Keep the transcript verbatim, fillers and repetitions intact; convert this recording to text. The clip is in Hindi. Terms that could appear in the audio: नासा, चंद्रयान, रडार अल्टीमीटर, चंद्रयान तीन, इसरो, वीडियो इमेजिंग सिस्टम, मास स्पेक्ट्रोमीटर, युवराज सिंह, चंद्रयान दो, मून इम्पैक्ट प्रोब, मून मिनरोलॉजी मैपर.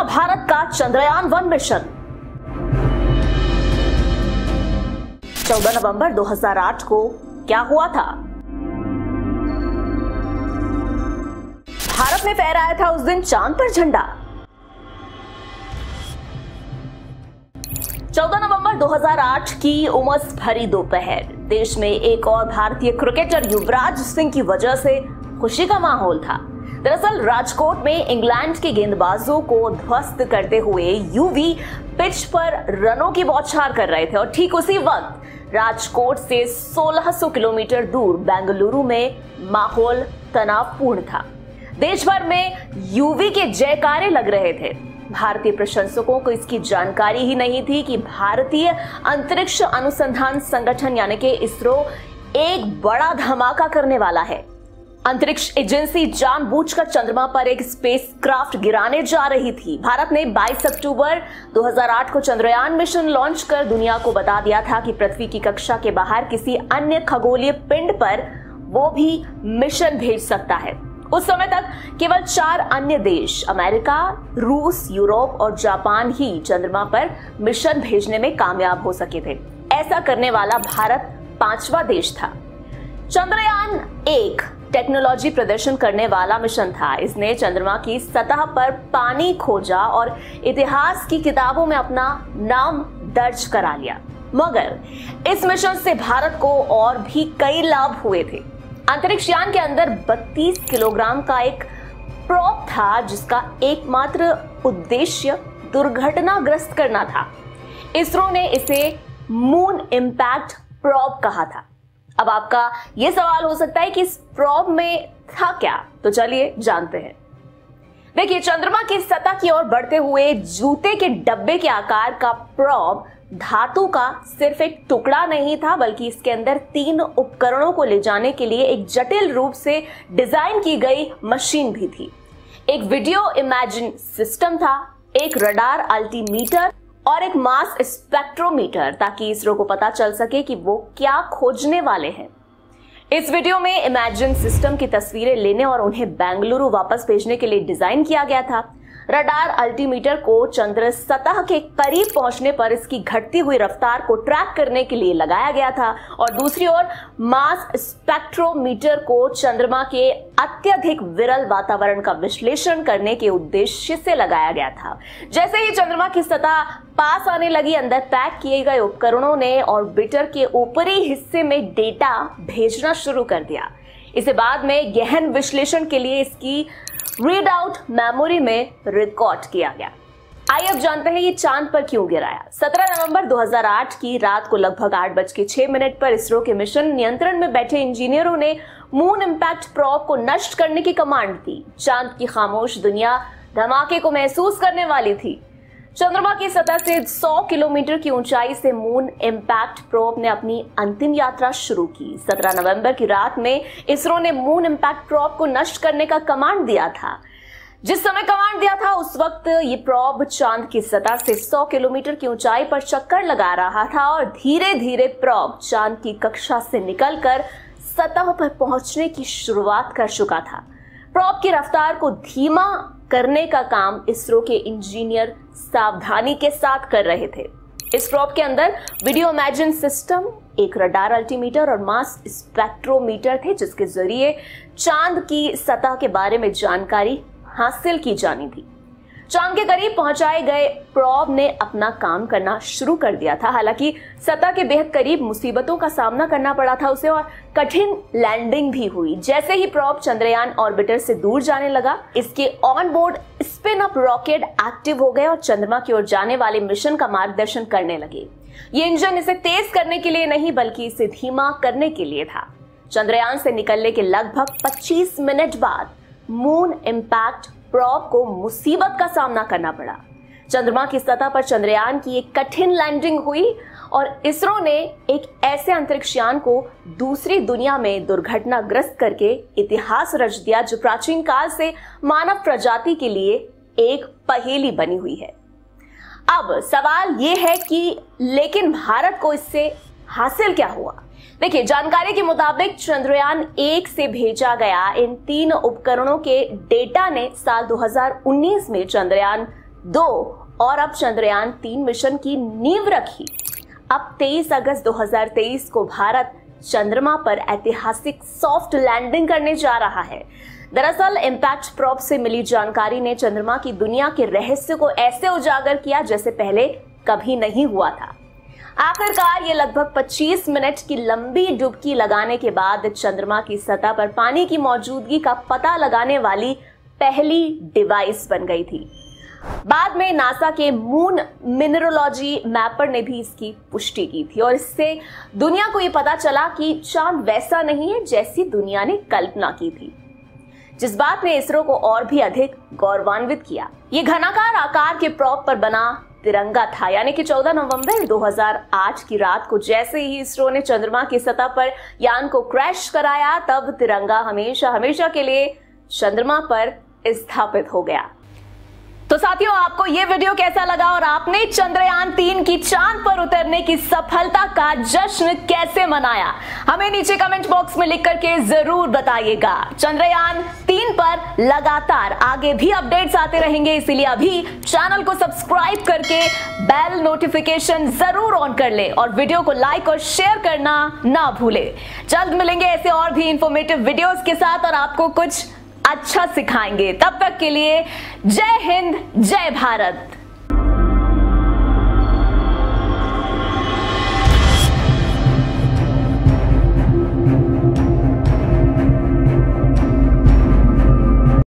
बना भारत का चंद्रयान वन मिशन। चौदह नवंबर दो हज़ार आठ को क्या हुआ था? भारत में फहराया था उस दिन चांद पर झंडा। चौदह नवंबर दो हज़ार आठ की उमस भरी दोपहर देश में एक और भारतीय क्रिकेटर युवराज सिंह की वजह से खुशी का माहौल था। दरअसल राजकोट में इंग्लैंड के गेंदबाजों को ध्वस्त करते हुए यूवी पिच पर रनों की बौछार कर रहे थे और ठीक उसी वक्त राजकोट से सोलह सौ किलोमीटर दूर बेंगलुरु में माहौल तनावपूर्ण था। देश भर में यूवी के जयकारे लग रहे थे। भारतीय प्रशंसकों को इसकी जानकारी ही नहीं थी कि भारतीय अंतरिक्ष अनुसंधान संगठन यानी कि इसरो एक बड़ा धमाका करने वाला है। अंतरिक्ष एजेंसी जानबूझकर चंद्रमा पर एक स्पेसक्राफ्ट गिराने जा रही थी। भारत ने बाईस अक्टूबर दो हज़ार आठ को चंद्रयान मिशन लॉन्च कर दुनिया को बता दिया था कि पृथ्वी की कक्षा के बाहर किसी अन्य खगोलीय पिंड पर वो भी मिशन भेज सकता है। उस समय तक केवल चार अन्य देश अमेरिका, रूस, यूरोप और जापान ही चंद्रमा पर मिशन भेजने में कामयाब हो सके थे। ऐसा करने वाला भारत पांचवा देश था। चंद्रयान एक टेक्नोलॉजी प्रदर्शन करने वाला मिशन था। इसने चंद्रमा की सतह पर पानी खोजा और इतिहास की किताबों में अपना नाम दर्ज करा लिया। मगर इस मिशन से भारत को और भी कई लाभ हुए थे। अंतरिक्ष यान के अंदर बत्तीस किलोग्राम का एक प्रोब था जिसका एकमात्र उद्देश्य दुर्घटनाग्रस्त करना था। इसरो ने इसे मून इम्पैक्ट प्रोब कहा था। अब आपका यह सवाल हो सकता है कि इस प्रोब में था क्या, तो चलिए जानते हैं। देखिए, चंद्रमा की सतह की ओर बढ़ते हुए जूते के डब्बे के आकार का प्रोब धातु का सिर्फ एक टुकड़ा नहीं था, बल्कि इसके अंदर तीन उपकरणों को ले जाने के लिए एक जटिल रूप से डिजाइन की गई मशीन भी थी। एक वीडियो इमेजिंग सिस्टम था, एक रडार अल्टीमीटर और एक मास स्पेक्ट्रोमीटर, ताकि इसरो को पता चल सके कि वो क्या खोजने वाले हैं। इस वीडियो में इमेजिंग सिस्टम की तस्वीरें लेने और उन्हें बेंगलुरु वापस भेजने के लिए डिजाइन किया गया था। रडार अल्टीमीटर को चंद्र सतह के करीब पहुंचने पर इसकी घटती हुई रफ्तार को ट्रैक करने के लिए लगाया गया था और दूसरी ओर मास स्पेक्ट्रोमीटर को चंद्रमा के अत्यधिक विरल वातावरण का विश्लेषण करने के उद्देश्य से लगाया गया था। जैसे ही चंद्रमा की सतह पास आने लगी, अंदर पैक किए गए उपकरणों ने ऑर्बिटर के ऊपरी हिस्से में डेटा भेजना शुरू कर दिया। इसे बाद में गहन विश्लेषण के लिए इसकी रीडआउट मेमोरी में रिकॉर्ड किया गया। आइए अब जानते हैं ये चांद पर क्यों गिराया। सत्रह नवंबर दो हज़ार आठ की रात को लगभग आठ बज के छह मिनट पर इसरो के मिशन नियंत्रण में बैठे इंजीनियरों ने मून इम्पैक्ट प्रोब को नष्ट करने की कमांड दी। चांद की खामोश दुनिया धमाके को महसूस करने वाली थी। चंद्रमा की सतह से सौ किलोमीटर की ऊंचाई से मून इम्पैक्ट प्रोब ने अपनी अंतिम यात्रा शुरू की। सत्रह नवंबर की रात में इसरो ने मून इम्पैक्ट प्रोब को नष्ट करने का कमांड दिया था। जिस समय कमांड दिया था उस वक्त ये प्रोब चांद की सतह से सौ किलोमीटर की ऊंचाई पर चक्कर लगा रहा था और धीरे धीरे प्रोब चांद की कक्षा से निकलकर सतह पर पहुंचने की शुरुआत कर चुका था। प्रोब की रफ्तार को धीमा करने का काम इसरो के इंजीनियर सावधानी के साथ कर रहे थे। इस प्रोब के अंदर वीडियो इमेजिंग सिस्टम, एक रडार अल्टीमीटर और मास स्पेक्ट्रोमीटर थे, जिसके जरिए चांद की सतह के बारे में जानकारी हासिल की जानी थी। चांद के करीब पहुंचाए गए प्रोब ने अपना काम करना शुरू कर दिया था। हालांकि सतह के बेहद करीब मुसीबतों का सामना करना पड़ा था उसे और कठिन लैंडिंग भी हुई। जैसे ही प्रोब चंद्रयान ऑर्बिटर से दूर जाने लगा, इसके on board spin up rocket active हो गए और चंद्रमा की ओर जाने वाले मिशन का मार्गदर्शन करने लगे। ये इंजन इसे तेज करने के लिए नहीं बल्कि इसे धीमा करने के लिए था। चंद्रयान से निकलने के लगभग पच्चीस मिनट बाद मून इम्पैक्ट प्रोब को मुसीबत का सामना करना पड़ा। चंद्रमा की सतह पर चंद्रयान की एक कठिन लैंडिंग हुई और इसरो ने एक ऐसे अंतरिक्षयान को दूसरी दुनिया में दुर्घटनाग्रस्त करके इतिहास रच दिया जो प्राचीन काल से मानव प्रजाति के लिए एक पहेली बनी हुई है। अब सवाल यह है कि लेकिन भारत को इससे हासिल क्या हुआ? देखिए, जानकारी के मुताबिक चंद्रयान एक से भेजा गया इन तीन उपकरणों के डेटा ने साल दो हज़ार उन्नीस में चंद्रयान दो और अब चंद्रयान तीन मिशन की नींव रखी। अब तेईस अगस्त दो हज़ार तेईस को भारत चंद्रमा पर ऐतिहासिक सॉफ्ट लैंडिंग करने जा रहा है। दरअसल इम्पैक्ट प्रोब से मिली जानकारी ने चंद्रमा की दुनिया के रहस्य को ऐसे उजागर किया जैसे पहले कभी नहीं हुआ था। आखिरकार ये लगभग पच्चीस मिनट की लंबी डुबकी लगाने के बाद चंद्रमा की सतह पर पानी की मौजूदगी का पता लगाने वाली पहली डिवाइस बन गई थी। बाद में नासा के मून मिनरोलॉजी मैपर ने भी इसकी पुष्टि की थी और इससे दुनिया को ये पता चला कि चांद वैसा नहीं है जैसी दुनिया ने कल्पना की थी, जिस बात ने इसरो को और भी अधिक गौरवान्वित किया। ये घनाकार आकार के प्रॉप पर बना तिरंगा था, यानी कि चौदह नवंबर दो हज़ार आठ की रात को जैसे ही इसरो ने चंद्रमा की सतह पर यान को क्रैश कराया, तब तिरंगा हमेशा हमेशा के लिए चंद्रमा पर स्थापित हो गया। तो साथियों, आपको ये वीडियो कैसा लगा और आपने चंद्रयान तीन की चांद पर उतरने की सफलता का जश्न कैसे मनाया, हमें नीचे कमेंट बॉक्स में लिख करके जरूर बताइएगा। चंद्रयान तीन पर लगातार आगे भी अपडेट्स आते रहेंगे, इसीलिए अभी चैनल को सब्सक्राइब करके बेल नोटिफिकेशन जरूर ऑन कर ले और वीडियो को लाइक और शेयर करना ना भूले। जल्द मिलेंगे ऐसे और भी इंफॉर्मेटिव वीडियोज के साथ और आपको कुछ अच्छा सिखाएंगे। तब तक के लिए जय हिंद, जय भारत।